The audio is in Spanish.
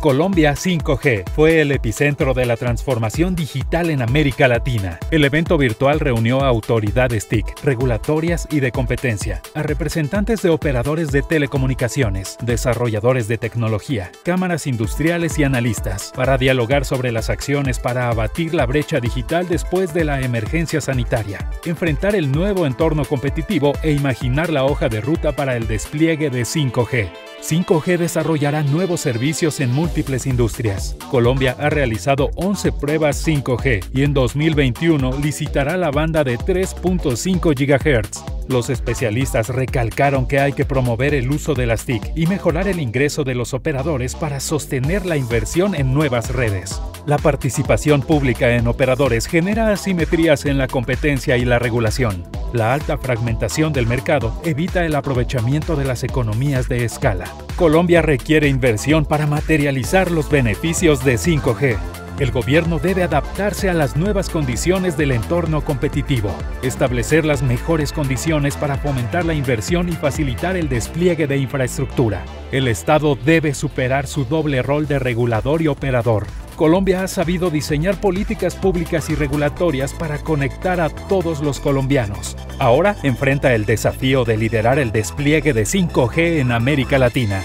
Colombia 5G fue el epicentro de la transformación digital en América Latina. El evento virtual reunió a autoridades TIC, regulatorias y de competencia, a representantes de operadores de telecomunicaciones, desarrolladores de tecnología, cámaras industriales y analistas, para dialogar sobre las acciones para abatir la brecha digital después de la emergencia sanitaria, enfrentar el nuevo entorno competitivo e imaginar la hoja de ruta para el despliegue de 5G. 5G desarrollará nuevos servicios en múltiples industrias. Colombia ha realizado 11 pruebas 5G y en 2021 licitará la banda de 3.5 GHz. Los especialistas recalcaron que hay que promover el uso de las TIC y mejorar el ingreso de los operadores para sostener la inversión en nuevas redes. La participación pública en operadores genera asimetrías en la competencia y la regulación. La alta fragmentación del mercado evita el aprovechamiento de las economías de escala. Colombia requiere inversión para materializar los beneficios de 5G. El gobierno debe adaptarse a las nuevas condiciones del entorno competitivo, establecer las mejores condiciones para fomentar la inversión y facilitar el despliegue de infraestructura. El Estado debe superar su doble rol de regulador y operador. Colombia ha sabido diseñar políticas públicas y regulatorias para conectar a todos los colombianos. Ahora enfrenta el desafío de liderar el despliegue de 5G en América Latina.